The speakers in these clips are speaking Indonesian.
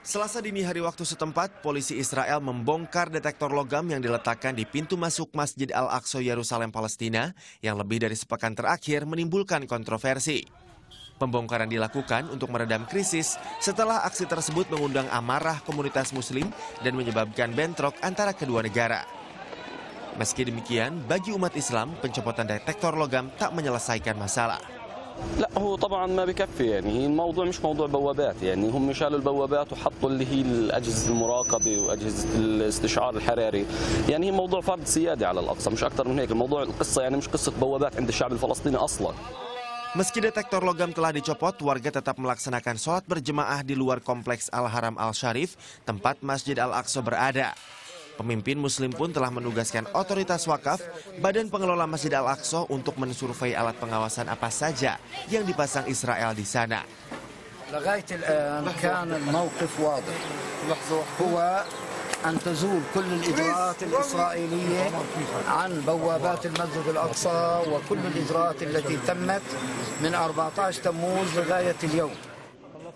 Selasa dini hari waktu setempat, polisi Israel membongkar detektor logam yang diletakkan di pintu masuk Masjid Al-Aqsa Yerusalem Palestina yang lebih dari sepekan terakhir menimbulkan kontroversi. Pembongkaran dilakukan untuk meredam krisis setelah aksi tersebut mengundang amarah komunitas muslim dan menyebabkan bentrok antara kedua negara. Meski demikian, bagi umat Islam, pencopotan detektor logam tak menyelesaikan masalah. لا هو طبعا ما بكفي يعني الموضوع مش موضوع بوابات يعني هم شالوا البوابات وحطوا اللي هي الاجهزه المراقبه واجهزه الاستشعار الحراري يعني هي موضوع فرض سياده على الاقصى مش اكثر من هيك الموضوع القصه يعني مش قصه بوابات عند الشعب الفلسطيني اصلا. Meski detektor logam telah dicopot, warga tetap melaksanakan sholat berjemaah di luar kompleks Al-Haram Al-Sharif, tempat Masjid Al-Aqsa berada. Pemimpin muslim pun telah menugaskan otoritas wakaf, Badan Pengelola Masjid Al-Aqsa, untuk mensurvei alat pengawasan apa saja yang dipasang Israel di sana. أن تزول كل الإجراءات الإسرائيلية عن بوابات المسجد الأقصى وكل الإجراءات التي تمت من 14 تموز لغاية اليوم.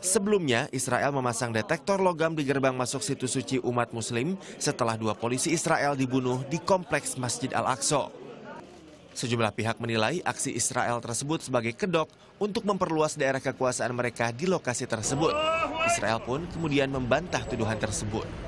Sebelumnya, Israel memasang detektor logam di gerbang masuk situs suci umat muslim setelah dua polisi Israel dibunuh di kompleks Masjid Al-Aqsa. Sejumlah pihak menilai aksi Israel tersebut sebagai kedok untuk memperluas daerah kekuasaan mereka di lokasi tersebut. Israel pun kemudian membantah tuduhan tersebut.